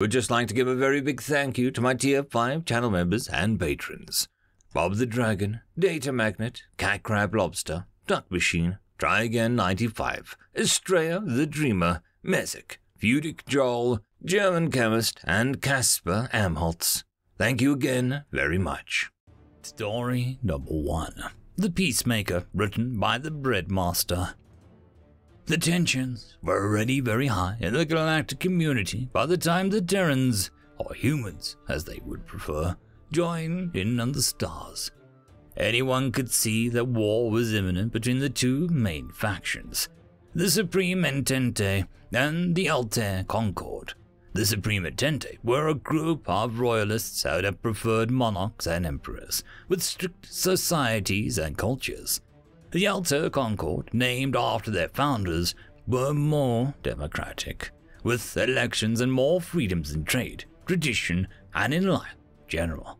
We'd just like to give a very big thank you to my Tier 5 channel members and patrons. Bob the Dragon, Data Magnet, Cat Crab Lobster, Duck Machine, Try Again 95, Estrella the Dreamer, Mezek, Feudic Joel, German Chemist, and Casper Amholtz. Thank you again very much. Story number 1. The Peacemaker, written by the Bread-Master. The tensions were already very high in the galactic community by the time the Terrans, or humans as they would prefer, joined in on the stars. Anyone could see that war was imminent between the two main factions, the Supreme Entente and the Altair Concord. The Supreme Entente were a group of royalists out that preferred monarchs and emperors, with strict societies and cultures. The Altair Concord, named after their founders, were more democratic, with elections and more freedoms in trade, tradition, and in life in general.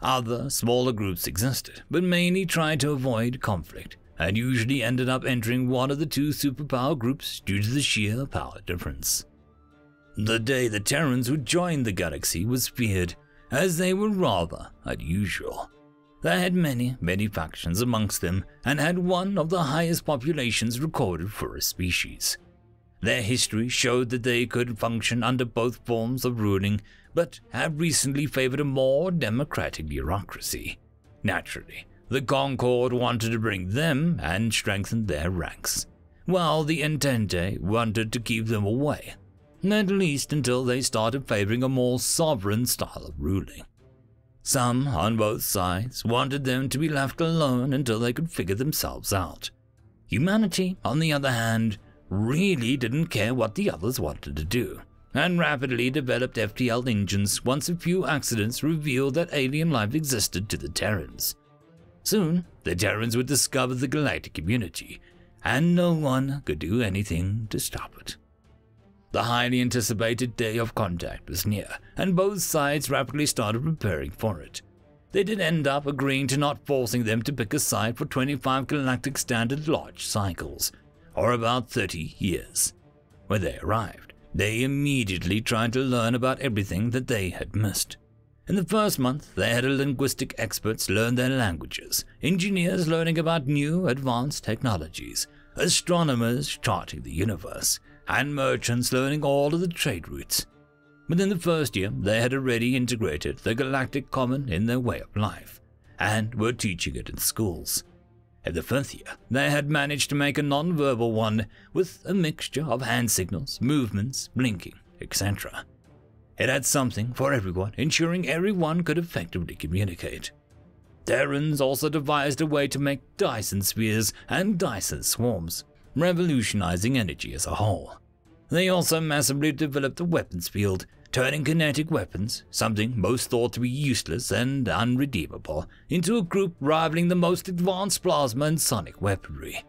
Other, smaller groups existed, but mainly tried to avoid conflict, and usually ended up entering one of the two superpower groups due to the sheer power difference. The day the Terrans would join the galaxy was feared, as they were rather unusual. They had many, many factions amongst them, and had one of the highest populations recorded for a species. Their history showed that they could function under both forms of ruling, but had recently favored a more democratic bureaucracy. Naturally, the Concord wanted to bring them and strengthen their ranks, while the Entente wanted to keep them away, at least until they started favoring a more sovereign style of ruling. Some on both sides wanted them to be left alone until they could figure themselves out. Humanity, on the other hand, really didn't care what the others wanted to do, and rapidly developed FTL engines once a few accidents revealed that alien life existed to the Terrans. Soon, the Terrans would discover the galactic community, and no one could do anything to stop it. The highly anticipated day of contact was near, and both sides rapidly started preparing for it. They did end up agreeing to not forcing them to pick a side for 25 galactic standard launch cycles, or about 30 years. When they arrived, they immediately tried to learn about everything that they had missed. In the first month, they had linguistic experts learn their languages, engineers learning about new advanced technologies, astronomers charting the universe, and merchants learning all of the trade routes. Within the first year, they had already integrated the galactic common in their way of life, and were teaching it in schools. In the fifth year, they had managed to make a non-verbal one with a mixture of hand signals, movements, blinking, etc. It had something for everyone, ensuring everyone could effectively communicate. Terrans also devised a way to make Dyson Spheres and Dyson Swarms, revolutionizing energy as a whole. They also massively developed the weapons field, turning kinetic weapons, something most thought to be useless and unredeemable, into a group rivaling the most advanced plasma and sonic weaponry.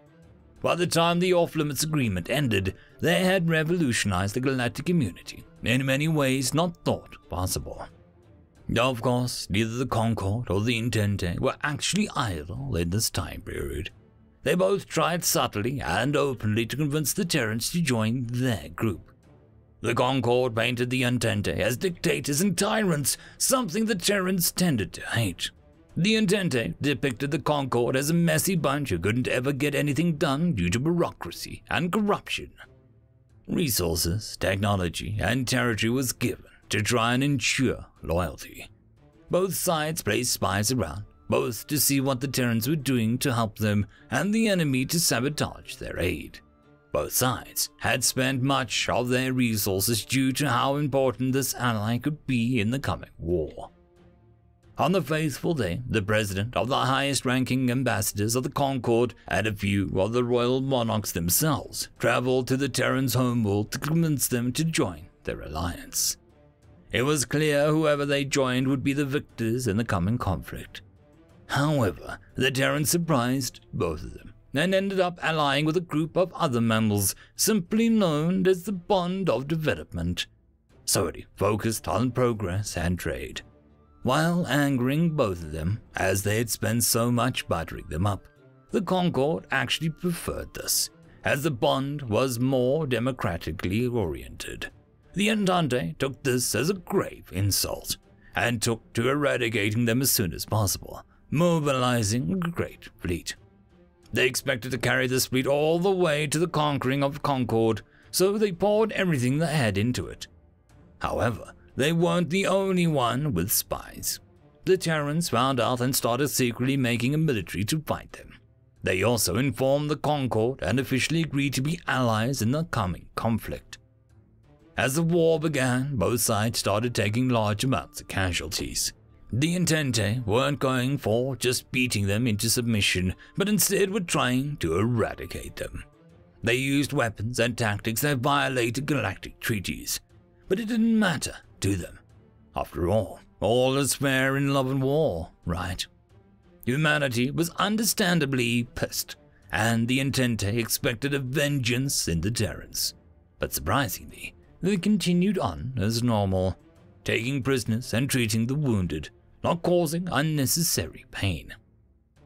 By the time the off-limits agreement ended, they had revolutionized the galactic community in many ways not thought possible. Of course, neither the Concord or the Entente were actually idle in this time period. They both tried subtly and openly to convince the Terrans to join their group. The Concord painted the Entente as dictators and tyrants, something the Terrans tended to hate. The Entente depicted the Concord as a messy bunch who couldn't ever get anything done due to bureaucracy and corruption. Resources, technology, and territory was given to try and ensure loyalty. Both sides placed spies around, both to see what the Terrans were doing to help them and the enemy to sabotage their aid. Both sides had spent much of their resources due to how important this ally could be in the coming war. On the fateful day, the president of the highest-ranking ambassadors of the Concord and a few of the royal monarchs themselves traveled to the Terrans' homeworld to convince them to join their alliance. It was clear whoever they joined would be the victors in the coming conflict. However, the Terrans surprised both of them, and ended up allying with a group of other mammals simply known as the Bond of Development, solely focused on progress and trade, while angering both of them as they had spent so much buttering them up. The Concord actually preferred this, as the Bond was more democratically oriented. The Entente took this as a grave insult and took to eradicating them as soon as possible, mobilizing a great fleet. They expected to carry this fleet all the way to the conquering of Concord, so they poured everything they had into it. However, they weren't the only one with spies. The Terrans found out and started secretly making a military to fight them. They also informed the Concord and officially agreed to be allies in the coming conflict. As the war began, both sides started taking large amounts of casualties. The Entente weren't going for just beating them into submission, but instead were trying to eradicate them. They used weapons and tactics that violated galactic treaties, but it didn't matter to them. After all is fair in love and war, right? Humanity was understandably pissed, and the Entente expected a vengeance in the Terrans. But surprisingly, they continued on as normal, taking prisoners and treating the wounded, not causing unnecessary pain.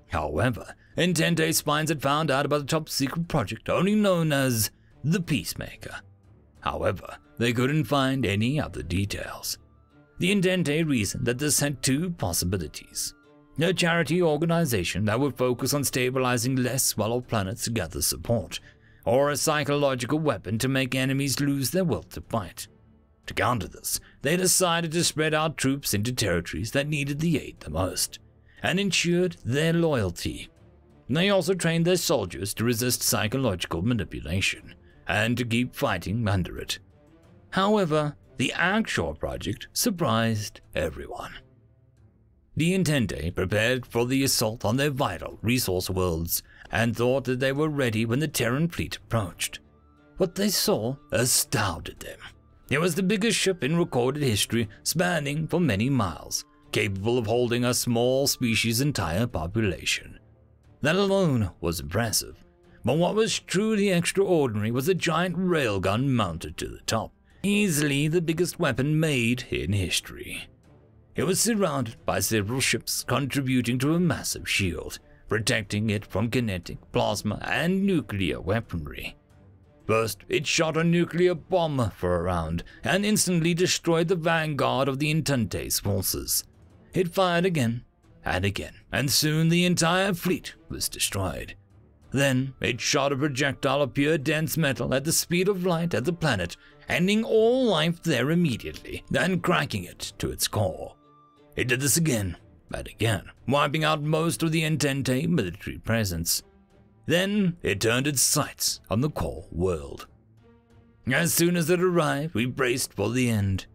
However, Entente spies had found out about the top-secret project only known as the Peacemaker. However, they couldn't find any other details. The Entente reasoned that this had two possibilities: a charity organization that would focus on stabilizing less well-off planets to gather support, or a psychological weapon to make enemies lose their will to fight. To counter this, they decided to spread out troops into territories that needed the aid the most, and ensured their loyalty. They also trained their soldiers to resist psychological manipulation, and to keep fighting under it. However, the Akshore project surprised everyone. The Entente prepared for the assault on their vital resource worlds, and thought that they were ready when the Terran fleet approached. What they saw astounded them. It was the biggest ship in recorded history, spanning for many miles, capable of holding a small species' entire population. That alone was impressive, but what was truly extraordinary was a giant railgun mounted to the top, easily the biggest weapon made in history. It was surrounded by several ships, contributing to a massive shield, protecting it from kinetic, plasma, and nuclear weaponry. First, it shot a nuclear bomber for a round, and instantly destroyed the vanguard of the Entente's forces. It fired again and again, and soon the entire fleet was destroyed. Then, it shot a projectile of pure dense metal at the speed of light at the planet, ending all life there immediately, and cracking it to its core. It did this again and again, wiping out most of the Entente military presence. Then it turned its sights on the core world. As soon as it arrived, we braced for the end.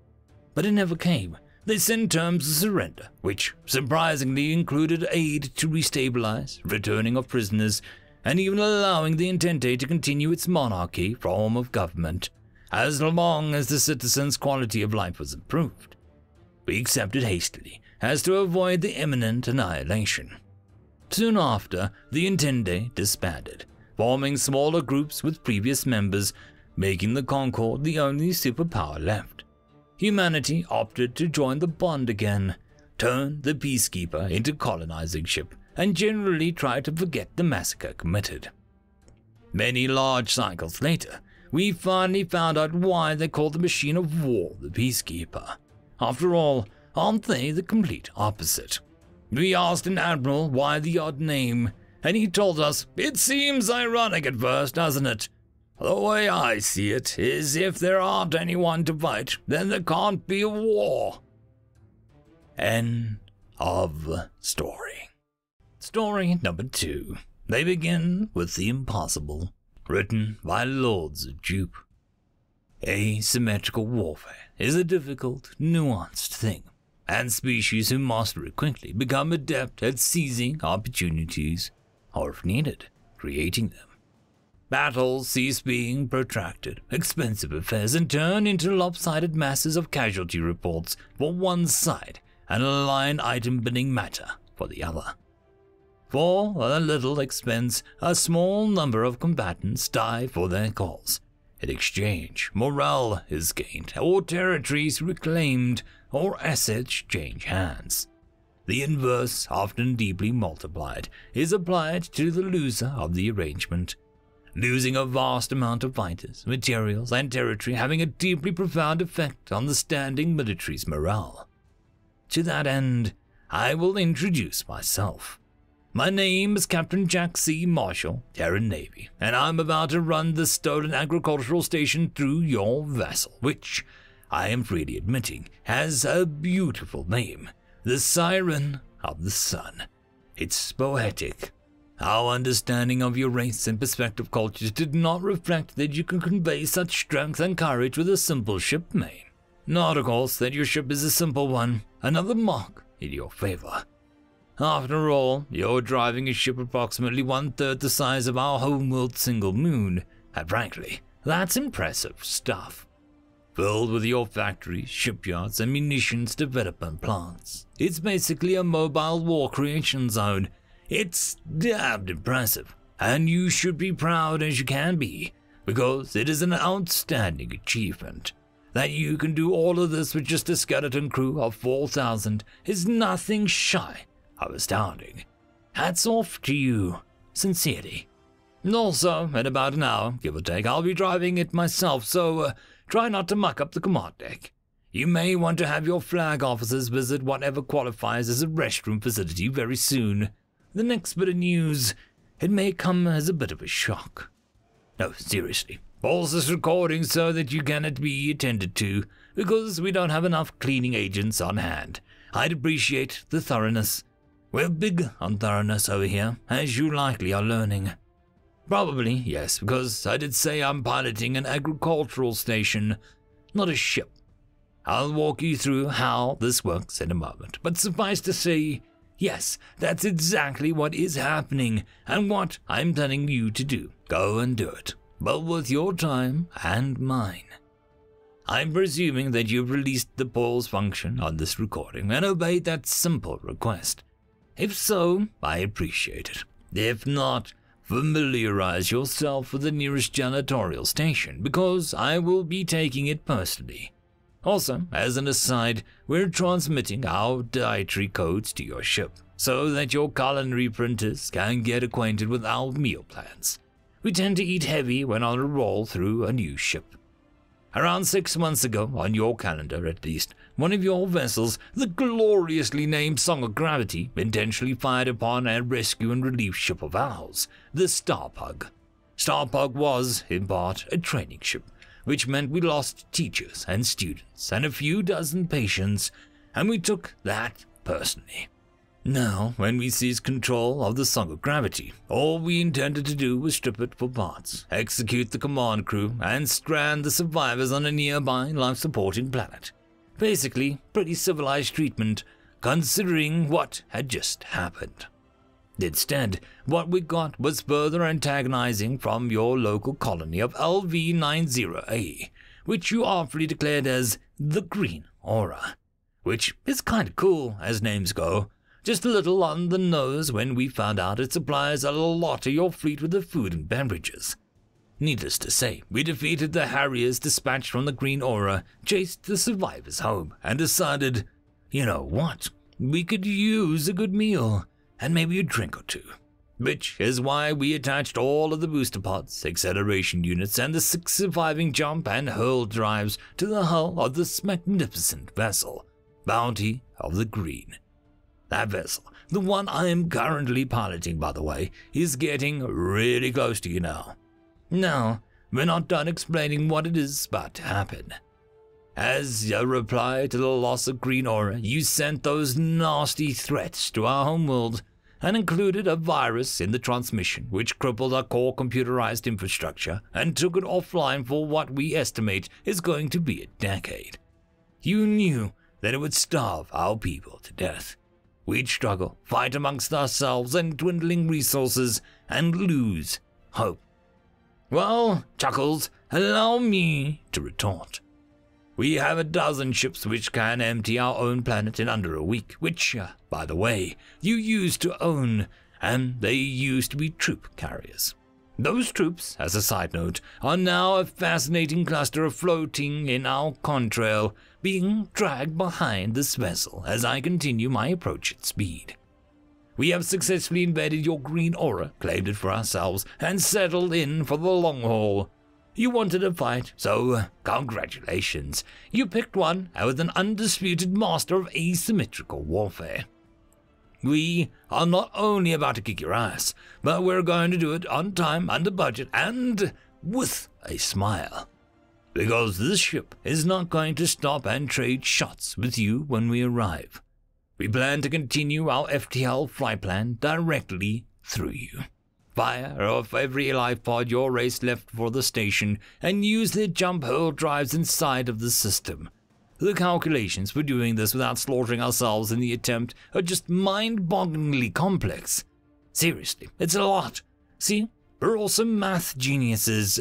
But it never came. They sent terms of surrender, which surprisingly included aid to restabilize, returning of prisoners, and even allowing the Entente to continue its monarchy form of government, as long as the citizens' quality of life was improved. We accepted hastily, as to avoid the imminent annihilation. Soon after, the Entente disbanded, forming smaller groups with previous members, making the Concord the only superpower left. Humanity opted to join the Bond again, turned the Peacekeeper into a colonizing ship, and generally tried to forget the massacre committed. Many large cycles later, we finally found out why they called the machine of war the Peacekeeper. After all, aren't they the complete opposite? We asked an admiral why the odd name, and he told us, "It seems ironic at first, doesn't it? The way I see it is if there aren't anyone to fight, then there can't be a war." End of story. Story number 2. They begin with The Impossible, written by Lords of Jupe. Asymmetrical warfare is a difficult, nuanced thing, and species who master it quickly become adept at seizing opportunities, or if needed, creating them. Battles cease being protracted, expensive affairs, and turn into lopsided masses of casualty reports for one side and a line item bidding matter for the other. For a little expense, a small number of combatants die for their cause. In exchange, morale is gained, or territories reclaimed, or assets change hands. The inverse, often deeply multiplied, is applied to the loser of the arrangement. losing a vast amount of fighters, materials, and territory, having a deeply profound effect on the standing military's morale. To that end, I will introduce myself. My name is Captain Jack C. Marshall, Terran Navy, and I'm about to run the stolen agricultural station through your vessel, which, I am freely admitting, has a beautiful name, The Siren of the Sun. It's poetic. Our understanding of your race and prospective cultures did not reflect that you can convey such strength and courage with a simple ship name. Not, of course, that your ship is a simple one, another mark in your favor. After all, you're driving a ship approximately one-third the size of our homeworld Single Moon, and frankly, that's impressive stuff. Filled with your factories, shipyards, and munitions development plants, it's basically a mobile war creation zone. It's damned impressive, and you should be proud as you can be, because it is an outstanding achievement. That you can do all of this with just a skeleton crew of 4,000 is nothing shy of astounding. Hats off to you, sincerely. Also, in about an hour, give or take, I'll be driving it myself, so try not to muck up the command deck. You may want to have your flag officers visit whatever qualifies as a restroom facility very soon. The next bit of news, it may come as a bit of a shock. No, seriously, pause this recording so that you can be attended to, because we don't have enough cleaning agents on hand. I'd appreciate the thoroughness. We're big on thoroughness over here, as you likely are learning. Probably, yes, because I did say I'm piloting an agricultural station, not a ship. I'll walk you through how this works in a moment, but suffice to say, yes, that's exactly what is happening and what I'm telling you to do. Go and do it, both with your time and mine. I'm presuming that you've released the pause function on this recording and obeyed that simple request. If so, I appreciate it. If not, familiarize yourself with the nearest janitorial station, because I will be taking it personally. Also, as an aside, we're transmitting our dietary codes to your ship, so that your culinary printers can get acquainted with our meal plans. We tend to eat heavy when on a roll through a new ship. Around 6 months ago, on your calendar at least, one of your vessels, the gloriously named Song of Gravity, intentionally fired upon a rescue and relief ship of ours, the Starpug. Starpug was, in part, a training ship, which meant we lost teachers and students and a few dozen patients, and we took that personally. Now, when we seized control of the Song of Gravity, all we intended to do was strip it for parts, execute the command crew, and strand the survivors on a nearby life-supporting planet. Basically, pretty civilized treatment, considering what had just happened. Instead, what we got was further antagonizing from your local colony of LV-90A, which you awfully declared as the Green Aura, which is kind of cool as names go. Just a little on the nose when we found out it supplies a lot to your fleet with the food and beverages. Needless to say, we defeated the harriers dispatched from the Green Aura, chased the survivors home, and decided, you know what, we could use a good meal, and maybe a drink or two. Which is why we attached all of the booster pods, acceleration units, and the 6 surviving jump and hurl drives to the hull of this magnificent vessel, Bounty of the Green. That vessel, the one I am currently piloting by the way, is getting really close to you now. Now, we're not done explaining what it is about to happen. As a reply to the loss of Green Aura, you sent those nasty threats to our homeworld and included a virus in the transmission which crippled our core computerized infrastructure and took it offline for what we estimate is going to be a decade. You knew that it would starve our people to death. We'd struggle, fight amongst ourselves and dwindling resources, and lose hope. Well, Chuckles, allow me to retort. We have a dozen ships which can empty our own planet in under a week, which, by the way, you used to own, and they used to be troop carriers. Those troops, as a side note, are now a fascinating cluster of floating in our contrail, being dragged behind this vessel as I continue my approach at speed. We have successfully invaded your green aura, claimed it for ourselves, and settled in for the long haul. You wanted a fight, so congratulations. You picked one with an undisputed master of asymmetrical warfare. We are not only about to kick your ass, but we're going to do it on time, under budget, and with a smile. Because this ship is not going to stop and trade shots with you when we arrive. We plan to continue our FTL flight plan directly through you. Fire off every life pod your race left for the station and use their jump hurl drives inside of the system. The calculations for doing this without slaughtering ourselves in the attempt are just mind-bogglingly complex. Seriously, it's a lot. See, we're also math geniuses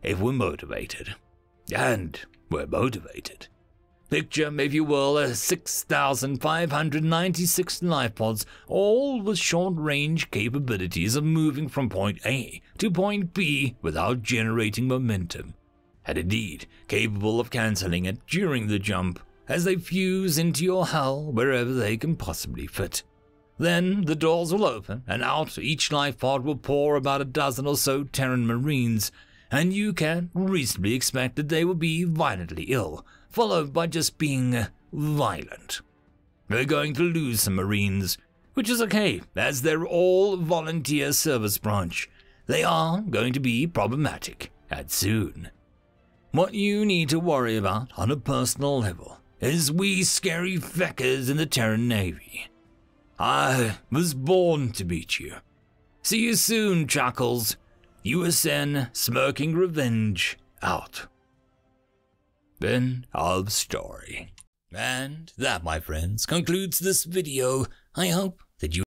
if we're motivated. And we're motivated. Picture, if you will, 6,596 life pods, all with short-range capabilities of moving from point A to point B without generating momentum, and indeed capable of cancelling it during the jump as they fuse into your hull wherever they can possibly fit. Then the doors will open, and out each life pod will pour about a dozen or so Terran Marines, and you can reasonably expect that they will be violently ill, followed by just being violent. We're going to lose some Marines, which is okay, as they're all volunteer service branch. They are going to be problematic, and soon. What you need to worry about on a personal level is we scary feckers in the Terran Navy. I was born to beat you. See you soon, Chuckles. USN Smirking Revenge out. End of story. And that, my friends, concludes this video. I hope that you